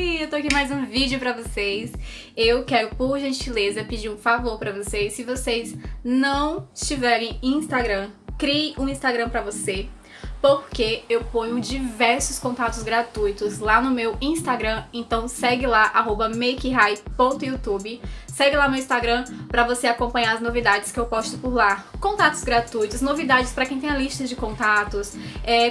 aí, eu tô aqui mais um vídeo pra vocês. Eu quero, por gentileza, pedir um favor pra vocês. Se vocês não tiverem Instagram, crie um Instagram pra você, porque eu ponho diversos contatos gratuitos lá no meu Instagram. Então segue lá, @makehigh.youtube. Segue lá meu Instagram pra você acompanhar as novidades que eu posto por lá. Contatos gratuitos, novidades pra quem tem a lista de contatos,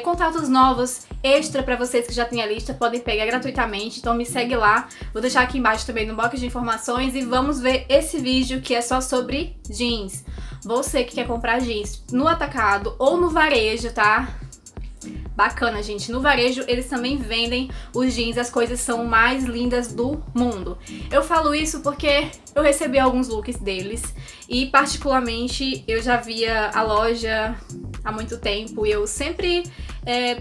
contatos novos, extra pra vocês que já tem a lista, podem pegar gratuitamente. Então me segue lá, vou deixar aqui embaixo também no box de informações. E vamos ver esse vídeo que é só sobre jeans. Você que quer comprar jeans no atacado ou no varejo, tá? Bacana, gente. No varejo, eles também vendem os jeans. As coisas são mais lindas do mundo. Eu falo isso porque eu recebi alguns looks deles. E, particularmente, eu já via a loja há muito tempo. E eu sempre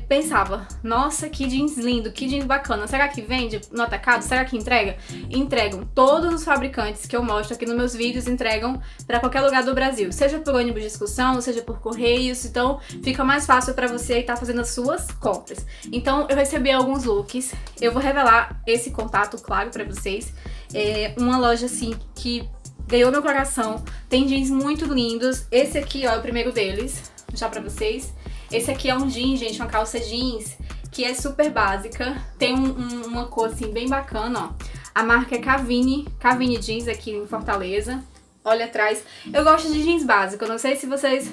pensava, nossa, que jeans lindo, que jeans bacana. Será que vende no atacado? Será que entrega? Entregam. Todos os fabricantes que eu mostro aqui nos meus vídeos entregam pra qualquer lugar do Brasil. Seja por ônibus de excursão, seja por correios. Então, fica mais fácil pra você estar fazendo a sua compras. Então eu recebi alguns looks, eu vou revelar esse contato, claro, pra vocês. É uma loja assim que ganhou meu coração, tem jeans muito lindos. Esse aqui, ó, é o primeiro deles, vou mostrar pra vocês. Esse aqui é um jean, gente, uma calça jeans que é super básica, tem uma cor assim bem bacana, ó. A marca é Cavinijeans aqui em Fortaleza. Olha atrás, eu gosto de jeans básico, eu não sei se vocês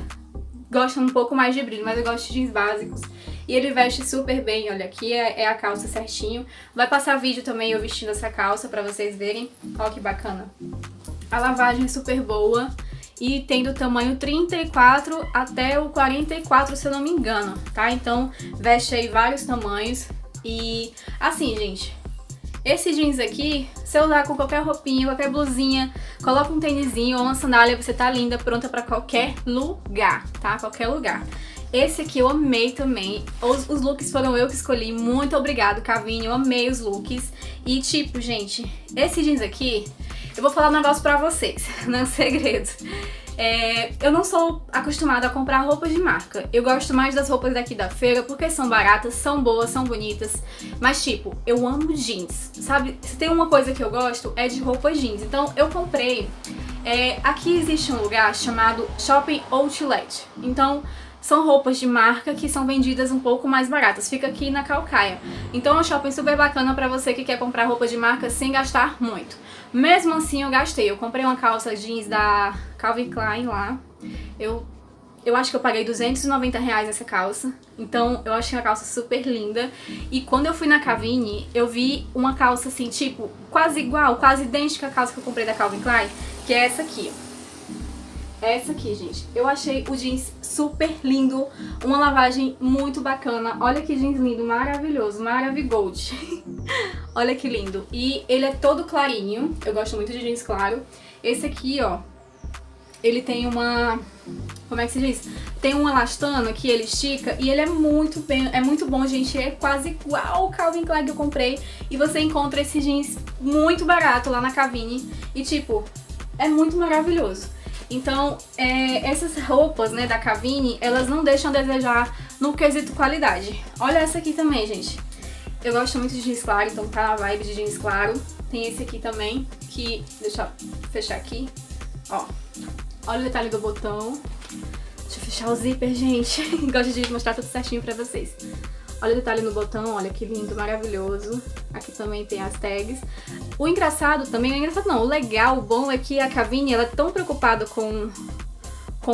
gostam um pouco mais de brilho, mas eu gosto de jeans básicos. E ele veste super bem, olha aqui, é a calça certinho. Vai passar vídeo também eu vestindo essa calça pra vocês verem. Olha que bacana. A lavagem é super boa e tem do tamanho 34 até o 44, se eu não me engano, tá? Então veste aí vários tamanhos. E assim, gente, esse jeans aqui, se eu usar com qualquer roupinha, qualquer blusinha, coloca um tênisinho ou uma sandália, você tá linda, pronta pra qualquer lugar, tá? Qualquer lugar. Esse aqui eu amei também, os looks foram eu que escolhi, muito obrigado, Cavini, eu amei os looks. E tipo, gente, esse jeans aqui, eu vou falar um negócio pra vocês, não é um segredo. Eu não sou acostumada a comprar roupas de marca, eu gosto mais das roupas daqui da feira, porque são baratas, são boas, são bonitas. Mas tipo, eu amo jeans, sabe? Se tem uma coisa que eu gosto, é de roupa jeans. Então eu comprei, aqui existe um lugar chamado Shopping Outlet. Então são roupas de marca que são vendidas um pouco mais baratas, fica aqui na Calcaia. Então é um shopping super bacana pra você que quer comprar roupa de marca sem gastar muito. Mesmo assim eu gastei, eu comprei uma calça jeans da Calvin Klein lá, eu acho que eu paguei R$290 nessa calça, então eu achei uma calça super linda. E quando eu fui na Cavini, eu vi uma calça assim, tipo, quase igual, quase idêntica à calça que eu comprei da Calvin Klein, que é essa aqui, ó. Essa aqui, gente, eu achei o jeans super lindo, uma lavagem muito bacana. Olha que jeans lindo, maravilhoso, maravigold. Olha que lindo. E ele é todo clarinho, eu gosto muito de jeans claro. Esse aqui, ó, ele tem uma... como é que se diz? Tem um elastano que ele estica e ele é muito bom, gente. É quase igual o Calvin Klein que eu comprei. E você encontra esse jeans muito barato lá na Cavini. E, tipo, é muito maravilhoso. Então, essas roupas, né, da Cavini, elas não deixam a desejar no quesito qualidade. Olha essa aqui também, gente. Eu gosto muito de jeans claro, então tá na vibe de jeans claro. Tem esse aqui também, que... deixa eu fechar aqui. Ó, olha o detalhe do botão. Deixa eu fechar o zíper, gente. Gosto de mostrar tudo certinho pra vocês. Olha o detalhe no botão, olha que lindo, maravilhoso. Aqui também tem as tags. O engraçado também, o legal, o bom é que a Cavini, ela é tão preocupada com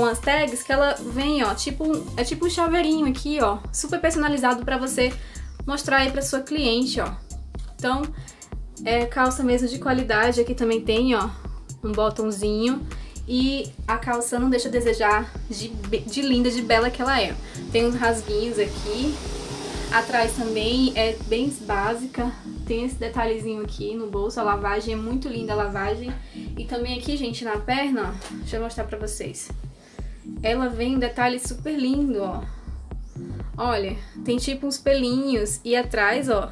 as tags que ela vem, ó, tipo um chaveirinho aqui, ó, super personalizado pra você mostrar aí pra sua cliente, ó. Então, é calça mesmo de qualidade, aqui também tem, ó, um botãozinho. E a calça não deixa a desejar de linda, de bela que ela é. Tem uns rasguinhos aqui. Atrás também é bem básica, tem esse detalhezinho aqui no bolso, a lavagem é muito linda a lavagem. E também aqui, gente, na perna, ó, deixa eu mostrar pra vocês. Ela vem um detalhe super lindo, ó. Olha, tem tipo uns pelinhos e atrás, ó,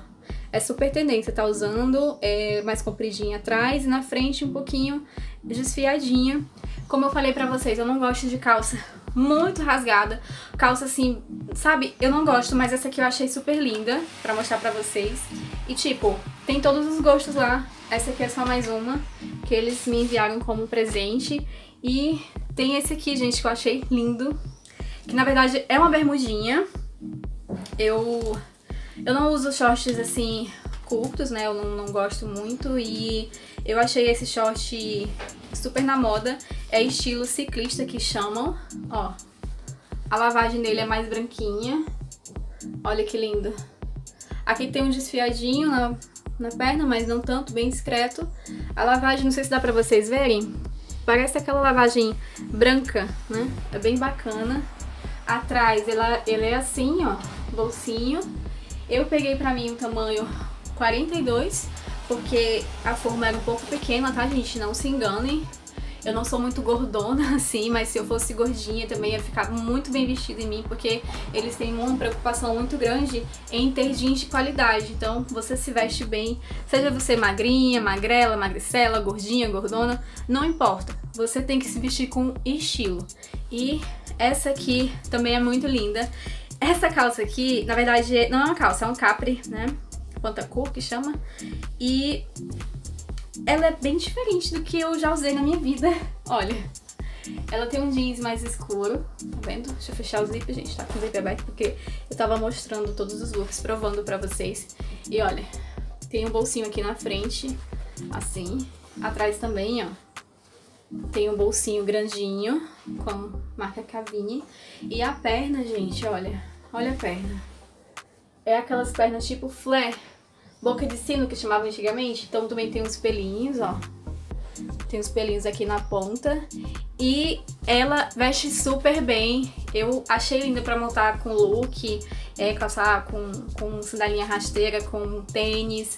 é super tendência, tá usando mais compridinha atrás e na frente um pouquinho desfiadinha. Como eu falei pra vocês, eu não gosto de calça muito rasgada, calça assim, sabe? Eu não gosto, mas essa aqui eu achei super linda pra mostrar pra vocês. E tipo, Tem todos os gostos lá. Essa aqui é só mais uma que eles me enviaram como presente. E tem esse aqui, gente, que eu achei lindo. Que na verdade é uma bermudinha. Eu não uso shorts assim curtos, né? Eu não gosto muito. E eu achei esse short super na moda. É estilo ciclista que chamam. Ó, a lavagem dele é mais branquinha. Olha que lindo. Aqui tem um desfiadinho na perna, mas não tanto, bem discreto. A lavagem, não sei se dá pra vocês verem, parece aquela lavagem branca, né? É bem bacana. Atrás ele é assim, ó, bolsinho. Eu peguei pra mim o tamanho 42, porque a forma era um pouco pequena, tá, gente? Não se enganem. Eu não sou muito gordona assim, mas se eu fosse gordinha também ia ficar muito bem vestido em mim, porque eles têm uma preocupação muito grande em ter jeans de qualidade. Então você se veste bem, seja você magrinha, magrela, magricela, gordinha, gordona, não importa. Você tem que se vestir com estilo. E essa aqui também é muito linda. Essa calça aqui, na verdade, não é uma calça, é um capri, né? Pantacur que chama. E ela é bem diferente do que eu já usei na minha vida. Olha, ela tem um jeans mais escuro, tá vendo? Deixa eu fechar o zíper, gente, tá com o zíper aberto porque eu tava mostrando todos os looks, provando pra vocês. E olha, tem um bolsinho aqui na frente, assim. Atrás também, ó, tem um bolsinho grandinho com marca Cavini. E a perna, gente, olha, olha a perna. É aquelas pernas tipo flare, boca de sino que chamavam antigamente. Então também tem uns pelinhos, ó. Tem uns pelinhos aqui na ponta. E ela veste super bem. Eu achei linda pra montar com look, calçar com sandalinha rasteira, com tênis.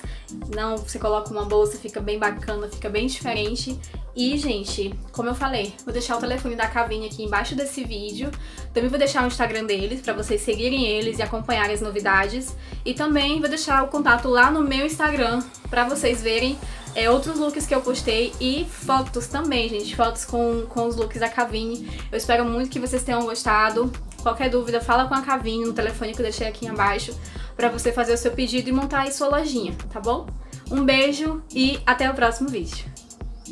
Não, você coloca uma bolsa, fica bem bacana, fica bem diferente. E, gente, como eu falei, vou deixar o telefone da Calvin aqui embaixo desse vídeo. Também vou deixar o Instagram deles, pra vocês seguirem eles e acompanharem as novidades. E também vou deixar o contato lá no meu Instagram, pra vocês verem outros looks que eu postei e fotos também, gente. Fotos com os looks da Calvin. Eu espero muito que vocês tenham gostado. Qualquer dúvida, fala com a Calvin no telefone que eu deixei aqui embaixo, pra você fazer o seu pedido e montar aí sua lojinha, tá bom? Um beijo e até o próximo vídeo.